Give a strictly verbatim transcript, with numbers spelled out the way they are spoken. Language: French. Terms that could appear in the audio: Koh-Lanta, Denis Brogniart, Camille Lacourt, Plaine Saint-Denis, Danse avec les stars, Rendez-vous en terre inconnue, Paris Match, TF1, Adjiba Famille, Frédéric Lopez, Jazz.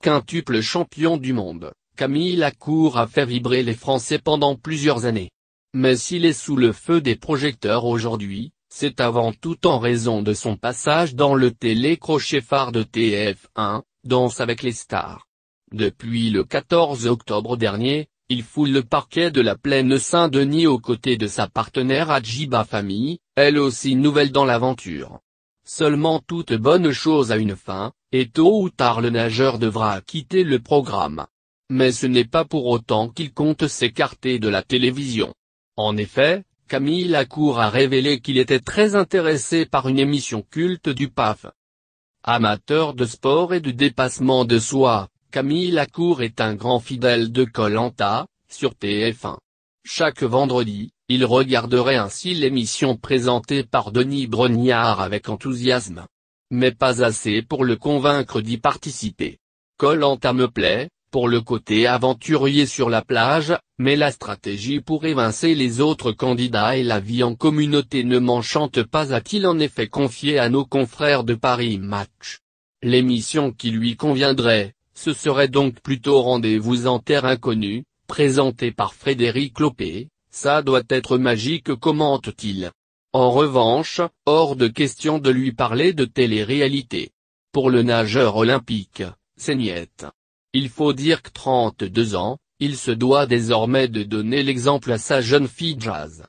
Quintuple champion du monde, Camille Lacourt a fait vibrer les Français pendant plusieurs années. Mais s'il est sous le feu des projecteurs aujourd'hui, c'est avant tout en raison de son passage dans le télé-crochet phare de T F un, Danse avec les stars. Depuis le quatorze octobre dernier, il foule le parquet de la Plaine Saint-Denis aux côtés de sa partenaire Adjiba Famille, elle aussi nouvelle dans l'aventure. Seulement toute bonne chose a une fin, et tôt ou tard le nageur devra quitter le programme. Mais ce n'est pas pour autant qu'il compte s'écarter de la télévision. En effet, Camille Lacourt a révélé qu'il était très intéressé par une émission culte du P A F. Amateur de sport et de dépassement de soi, Camille Lacourt est un grand fidèle de Koh-Lanta, sur T F un. Chaque vendredi, il regarderait ainsi l'émission présentée par Denis Brogniart avec enthousiasme. Mais pas assez pour le convaincre d'y participer. Koh-Lanta me plaît, pour le côté aventurier sur la plage, mais la stratégie pour évincer les autres candidats et la vie en communauté ne m'enchante pas, a-t-il en effet confié à nos confrères de Paris Match. L'émission qui lui conviendrait, ce serait donc plutôt Rendez-vous en terre inconnue, présenté par Frédéric Lopez. Ça doit être magique, commente-t-il. En revanche, hors de question de lui parler de télé-réalité. Pour le nageur olympique, c'est niette. Il faut dire que trente-deux ans, il se doit désormais de donner l'exemple à sa jeune fille Jazz.